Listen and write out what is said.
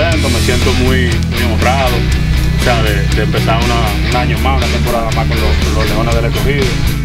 contento, me siento muy honrado, o sea, de empezar un año más, una temporada más con los Leones del Escogido.